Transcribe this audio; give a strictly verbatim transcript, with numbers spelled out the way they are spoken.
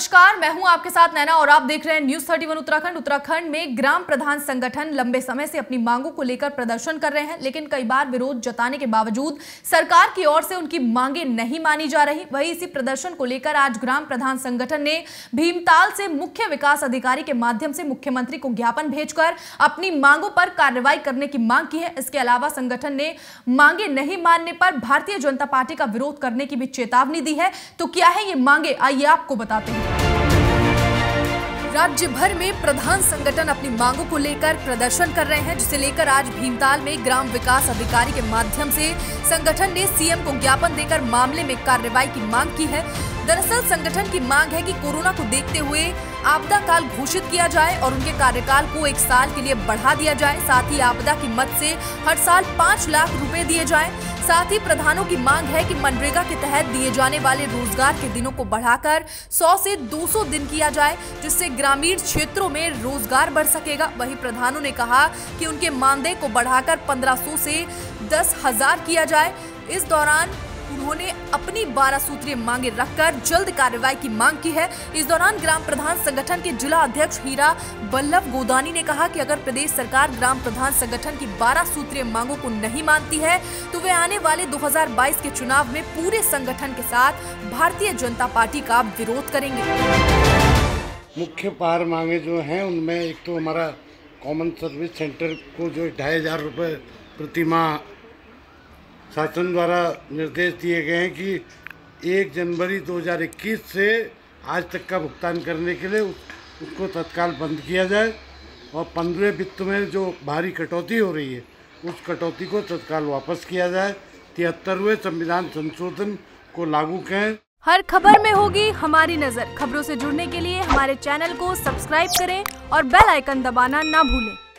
नमस्कार, मैं हूं आपके साथ नैना और आप देख रहे हैं न्यूज इकतीस उत्तराखंड। उत्तराखंड में ग्राम प्रधान संगठन लंबे समय से अपनी मांगों को लेकर प्रदर्शन कर रहे हैं, लेकिन कई बार विरोध जताने के बावजूद सरकार की ओर से उनकी मांगे नहीं मानी जा रही। वहीं इसी प्रदर्शन को लेकर आज ग्राम प्रधान संगठन ने भीमताल से मुख्य विकास अधिकारी के माध्यम से मुख्यमंत्री को ज्ञापन भेजकर अपनी मांगों पर कार्रवाई करने की मांग की है। इसके अलावा संगठन ने मांगे नहीं मानने पर भारतीय जनता पार्टी का विरोध करने की भी चेतावनी दी है। तो क्या है ये मांगे, आइए आपको बताते हैं। राज्य भर में प्रधान संगठन अपनी मांगों को लेकर प्रदर्शन कर रहे हैं, जिसे लेकर आज भीमताल में ग्राम विकास अधिकारी के माध्यम से संगठन ने सीएम को ज्ञापन देकर मामले में कार्रवाई की मांग की है। दरअसल संगठन की मांग है कि कोरोना को देखते हुए आपदा काल घोषित किया जाए और उनके कार्यकाल को एक साल के लिए बढ़ा दिया जाए। साथ ही आपदा की मद से हर साल पाँच लाख रुपए दिए जाएं। साथ ही प्रधानों की मांग है कि मनरेगा के तहत दिए जाने वाले रोजगार के दिनों को बढ़ाकर सौ से दो सौ दिन किया जाए, जिससे ग्रामीण क्षेत्रों में रोजगार बढ़ सकेगा। वहीं प्रधानों ने कहा कि उनके मानदेय को बढ़ाकर पंद्रह सौ से दस हजार किया जाए। इस दौरान उन्होंने अपनी बारह सूत्रीय मांगे रखकर जल्द कार्रवाई की मांग की है। इस दौरान ग्राम प्रधान संगठन के जिला अध्यक्ष हीरा बल्लभ गोदानी ने कहा कि अगर प्रदेश सरकार ग्राम प्रधान संगठन की बारह सूत्रीय मांगों को नहीं मानती है तो वे आने वाले दो हजार बाईस के चुनाव में पूरे संगठन के साथ भारतीय जनता पार्टी का विरोध करेंगे। मुख्य पार मांगे जो है उनमें एक तो हमारा कॉमन सर्विस सेंटर को जो ढाई हजार रुपये प्रति माह शासन द्वारा निर्देश दिए गए हैं कि एक जनवरी दो हजार इक्कीस से आज तक का भुगतान करने के लिए उसको तत्काल बंद किया जाए और पंद्रह वित्त में जो भारी कटौती हो रही है उस कटौती को तत्काल वापस किया जाए। तिहत्तरवें संविधान संशोधन को लागू करें। हर खबर में होगी हमारी नज़र। खबरों से जुड़ने के लिए हमारे चैनल को सब्सक्राइब करें और बेल आइकन दबाना ना भूलें।